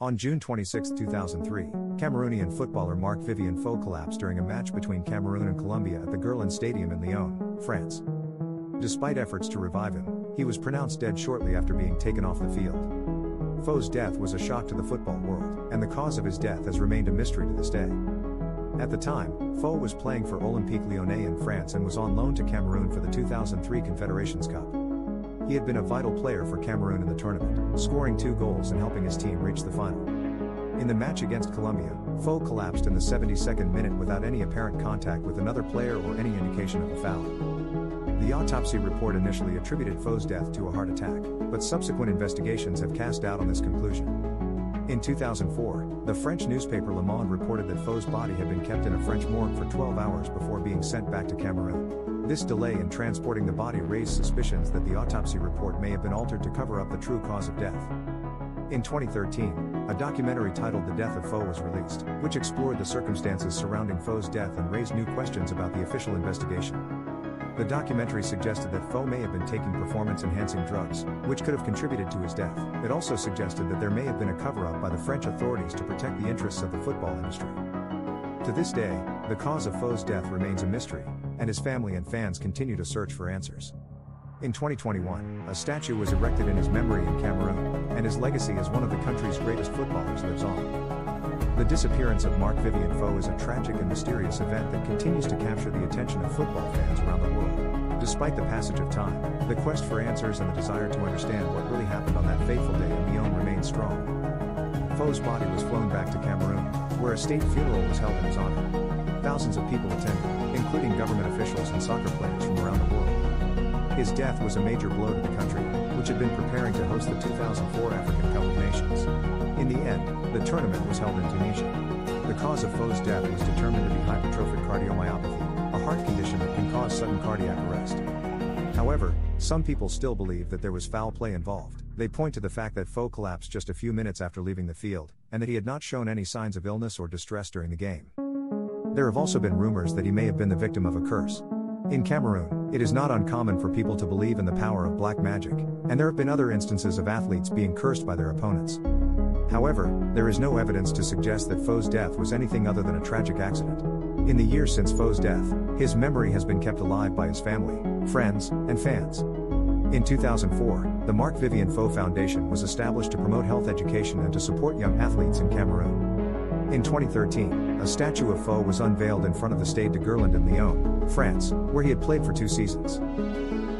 On June 26, 2003, Cameroonian footballer Marc-Vivien Foé collapsed during a match between Cameroon and Colombia at the Gerland Stadium in Lyon, France. Despite efforts to revive him, he was pronounced dead shortly after being taken off the field. Foé's death was a shock to the football world, and the cause of his death has remained a mystery to this day. At the time, Foé was playing for Olympique Lyonnais in France and was on loan to Cameroon for the 2003 Confederations Cup. He had been a vital player for Cameroon in the tournament, scoring 2 goals and helping his team reach the final. In the match against Colombia, Foé collapsed in the 72nd minute without any apparent contact with another player or any indication of a foul. The autopsy report initially attributed Foé's death to a heart attack, but subsequent investigations have cast doubt on this conclusion. In 2004, the French newspaper Le Monde reported that Foé's body had been kept in a French morgue for 12 hours before being sent back to Cameroon. This delay in transporting the body raised suspicions that the autopsy report may have been altered to cover up the true cause of death. In 2013, a documentary titled The Death of Foé was released, which explored the circumstances surrounding Foé's death and raised new questions about the official investigation. The documentary suggested that Foé may have been taking performance-enhancing drugs, which could have contributed to his death. It also suggested that there may have been a cover-up by the French authorities to protect the interests of the football industry. To this day, the cause of Foé's death remains a mystery, and his family and fans continue to search for answers. In 2021, a statue was erected in his memory in Cameroon, and his legacy as one of the country's greatest footballers lives on. The disappearance of Marc-Vivien Foé is a tragic and mysterious event that continues to capture the attention of football fans around the world. Despite the passage of time, the quest for answers and the desire to understand what really happened on that fateful day in Lyon remains strong. Foé's body was flown back to Cameroon, where a state funeral was held in his honor. Thousands of people attended, including government officials and soccer players from around the world. His death was a major blow to the country, which had been preparing to host the 2004 African Cup of Nations. In the end, the tournament was held in Tunisia. The cause of Foé's death was determined to be hypertrophic cardiomyopathy, a heart condition that can cause sudden cardiac arrest. However, some people still believe that there was foul play involved. They point to the fact that Foé collapsed just a few minutes after leaving the field, and that he had not shown any signs of illness or distress during the game. There have also been rumors that he may have been the victim of a curse. In Cameroon, it is not uncommon for people to believe in the power of black magic, and there have been other instances of athletes being cursed by their opponents. However, there is no evidence to suggest that Foé's death was anything other than a tragic accident. In the years since Foé's death, his memory has been kept alive by his family, friends, and fans. In 2004, the Marc-Vivien Foé Foundation was established to promote health education and to support young athletes in Cameroon. In 2013, a statue of Foé was unveiled in front of the Stade de Gerland in Lyon, France, where he had played for 2 seasons.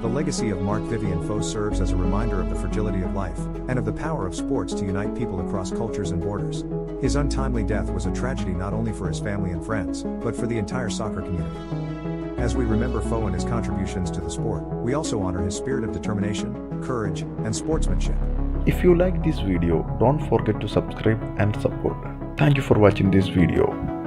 The legacy of Marc-Vivien Foé serves as a reminder of the fragility of life, and of the power of sports to unite people across cultures and borders. His untimely death was a tragedy not only for his family and friends, but for the entire soccer community. As we remember Foé and his contributions to the sport, we also honor his spirit of determination, courage, and sportsmanship. If you like this video, don't forget to subscribe and support. Thank you for watching this video.